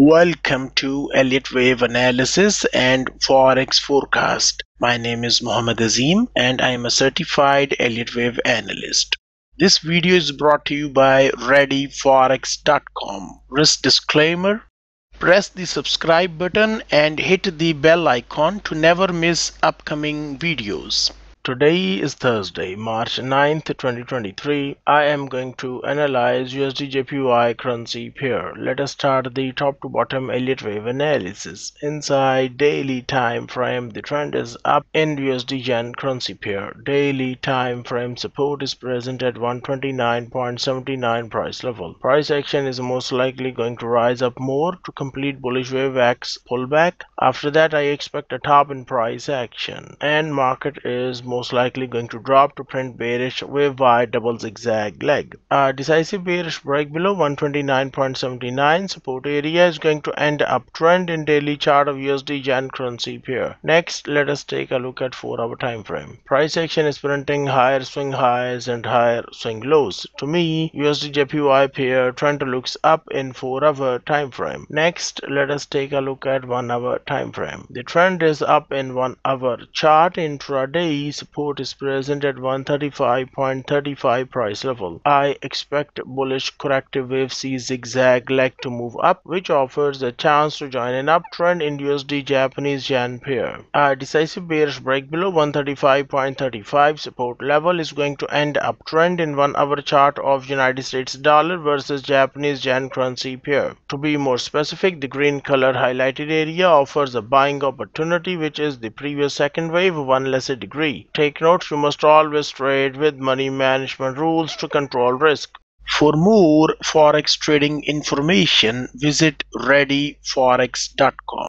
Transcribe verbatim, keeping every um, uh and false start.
Welcome to Elliott Wave Analysis and Forex Forecast. My name is Muhammad Azeem and I am a certified Elliott Wave analyst. This video is brought to you by Ready Forex dot com. Risk disclaimer. Press the subscribe button and hit the bell icon to never miss upcoming videos. Today is Thursday, March ninth twenty twenty-three. I am going to analyze U S D J P Y currency pair. Let us start the top to bottom Elliott Wave analysis. Inside daily time frame, the trend is up in U S D Yen currency pair. Daily time frame support is present at one twenty-nine point seven nine price level. Price action is most likely going to rise up more to complete bullish wave X pullback. After that, I expect a top in price action and market is more most likely going to drop to print bearish wave Y double zigzag leg. A decisive bearish break below one twenty-nine point seven nine support area is going to end uptrend in daily chart of U S D Yen currency pair. Next, let us take a look at four hour time frame. Price action is printing higher swing highs and higher swing lows. To me, U S D J P Y pair trend looks up in four hour time frame. Next, let us take a look at one hour time frame. The trend is up in one hour chart. Intraday support is present at one thirty-five point three five price level. I expect bullish corrective wave C zigzag leg to move up, which offers a chance to join an uptrend in U S D Japanese Yen pair. A decisive bearish break below one thirty-five point three five support level is going to end uptrend in one hour chart of United States dollar versus Japanese Yen currency pair. To be more specific, the green color highlighted area offers a buying opportunity, which is the previous second wave one lesser degree. Take note, you must always trade with money management rules to control risk. For more Forex trading information, visit Ready Forex dot com.